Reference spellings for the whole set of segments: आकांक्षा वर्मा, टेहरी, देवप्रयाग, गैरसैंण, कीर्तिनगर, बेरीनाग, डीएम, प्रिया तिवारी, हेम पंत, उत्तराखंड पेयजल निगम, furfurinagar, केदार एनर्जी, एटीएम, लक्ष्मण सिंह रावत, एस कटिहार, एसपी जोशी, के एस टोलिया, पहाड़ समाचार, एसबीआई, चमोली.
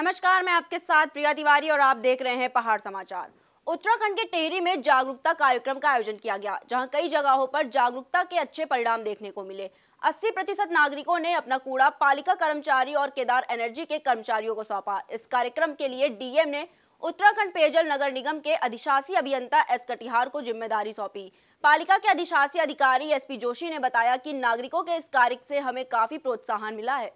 नमस्कार, मैं आपके साथ प्रिया तिवारी और आप देख रहे हैं पहाड़ समाचार। उत्तराखंड के टेहरी में जागरूकता कार्यक्रम का आयोजन किया गया, जहां कई जगहों पर जागरूकता के अच्छे परिणाम देखने को मिले। 80% नागरिकों ने अपना कूड़ा पालिका कर्मचारी और केदार एनर्जी के कर्मचारियों को सौंपा। इस कार्यक्रम के लिए डीएम ने उत्तराखंड पेयजल नगर निगम के अधिशासी अभियंता एस कटिहार को जिम्मेदारी सौंपी। पालिका के अधिशासी अधिकारी एसपी जोशी ने बताया कि नागरिकों के इस कार्य से हमें काफी प्रोत्साहन मिला है।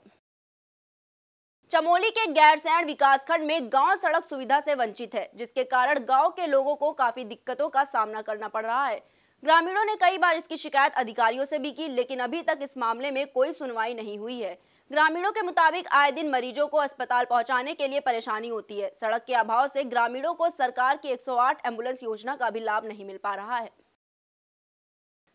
चमोली के गैरसैंण विकासखंड में गांव सड़क सुविधा से वंचित है, जिसके कारण गांव के लोगों को काफी दिक्कतों का सामना करना पड़ रहा है। ग्रामीणों ने कई बार इसकी शिकायत अधिकारियों से भी की, लेकिन अभी तक इस मामले में कोई सुनवाई नहीं हुई है। ग्रामीणों के मुताबिक आए दिन मरीजों को अस्पताल पहुंचाने के लिए परेशानी होती है। सड़क के अभाव से ग्रामीणों को सरकार की 108 एम्बुलेंस योजना का भी लाभ नहीं मिल पा रहा है।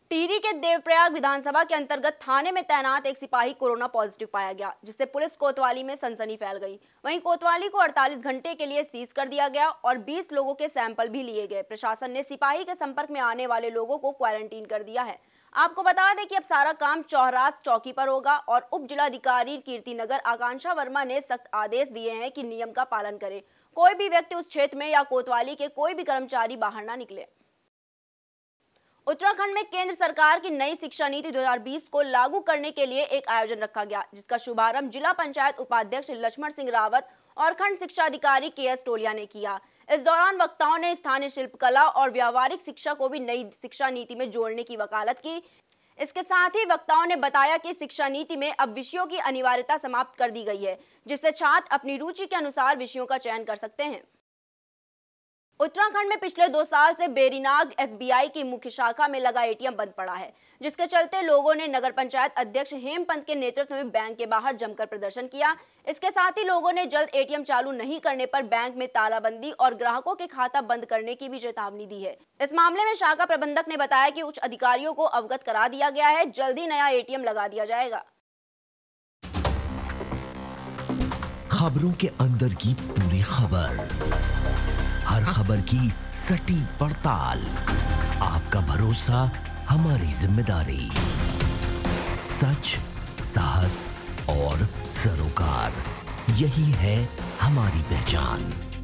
टिहरी के देवप्रयाग विधानसभा के अंतर्गत थाने में तैनात एक सिपाही कोरोना पॉजिटिव पाया गया, जिससे पुलिस कोतवाली में सनसनी फैल गई। वहीं कोतवाली को 48 घंटे के लिए सीज कर दिया गया और 20 लोगों के सैंपल भी लिए गए। प्रशासन ने सिपाही के संपर्क में आने वाले लोगों को क्वारंटीन कर दिया है। आपको बता दें कि अब सारा काम चौरास चौकी पर होगा और उप जिलाधिकारी कीर्तिनगर आकांक्षा वर्मा ने सख्त आदेश दिए हैं कि नियम का पालन करें। कोई भी व्यक्ति उस क्षेत्र में या कोतवाली के कोई भी कर्मचारी बाहर ना निकले। उत्तराखंड में केंद्र सरकार की नई शिक्षा नीति 2020 को लागू करने के लिए एक आयोजन रखा गया, जिसका शुभारंभ जिला पंचायत उपाध्यक्ष लक्ष्मण सिंह रावत और खंड शिक्षा अधिकारी के एस टोलिया ने किया। इस दौरान वक्ताओं ने स्थानीय शिल्पकला और व्यावहारिक शिक्षा को भी नई शिक्षा नीति में जोड़ने की वकालत की। इसके साथ ही वक्ताओं ने बताया कि शिक्षा नीति में अब विषयों की अनिवार्यता समाप्त कर दी गई है, जिससे छात्र अपनी रुचि के अनुसार विषयों का चयन कर सकते हैं। उत्तराखंड में पिछले 2 साल से बेरीनाग एसबीआई की मुख्य शाखा में लगा एटीएम बंद पड़ा है, जिसके चलते लोगों ने नगर पंचायत अध्यक्ष हेम पंत के नेतृत्व में बैंक के बाहर जमकर प्रदर्शन किया। इसके साथ ही लोगों ने जल्द एटीएम चालू नहीं करने पर बैंक में तालाबंदी और ग्राहकों के खाता बंद करने की भी चेतावनी दी है। इस मामले में शाखा प्रबंधक ने बताया कि उच्च अधिकारियों को अवगत करा दिया गया है, जल्द ही नया एटीएम लगा दिया जाएगा। खबरों के अंदर की पूरी खबर, हर खबर की सटीक पड़ताल, आपका भरोसा हमारी जिम्मेदारी, सच, साहस और सरोकार, यही है हमारी पहचान।